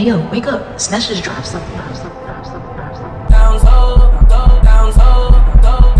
Yo, wake up. Smash just dropped something. Down low, down low, down low, down low.